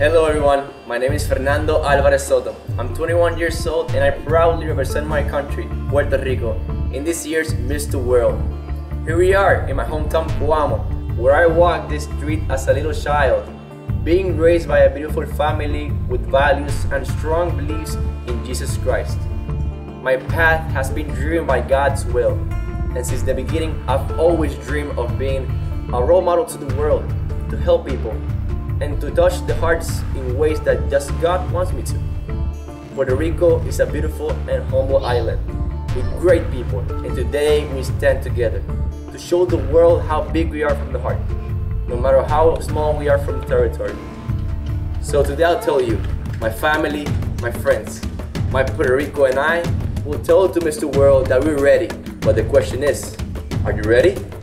Hello everyone, my name is Fernando Álvarez Soto. I'm 21 years old and I proudly represent my country, Puerto Rico, in this year's Mr. World. Here we are in my hometown Coamo, where I walked this street as a little child, being raised by a beautiful family with values and strong beliefs in Jesus Christ. My path has been driven by God's will, and since the beginning I've always dreamed of being a role model to the world, to help people, and to touch the hearts in ways that just God wants me to. Puerto Rico is a beautiful and humble island with great people, and today we stand together to show the world how big we are from the heart, no matter how small we are from territory. So today I'll tell you, my family, my friends, my Puerto Rico and I will tell to Mr. World that we're ready, but the question is, are you ready?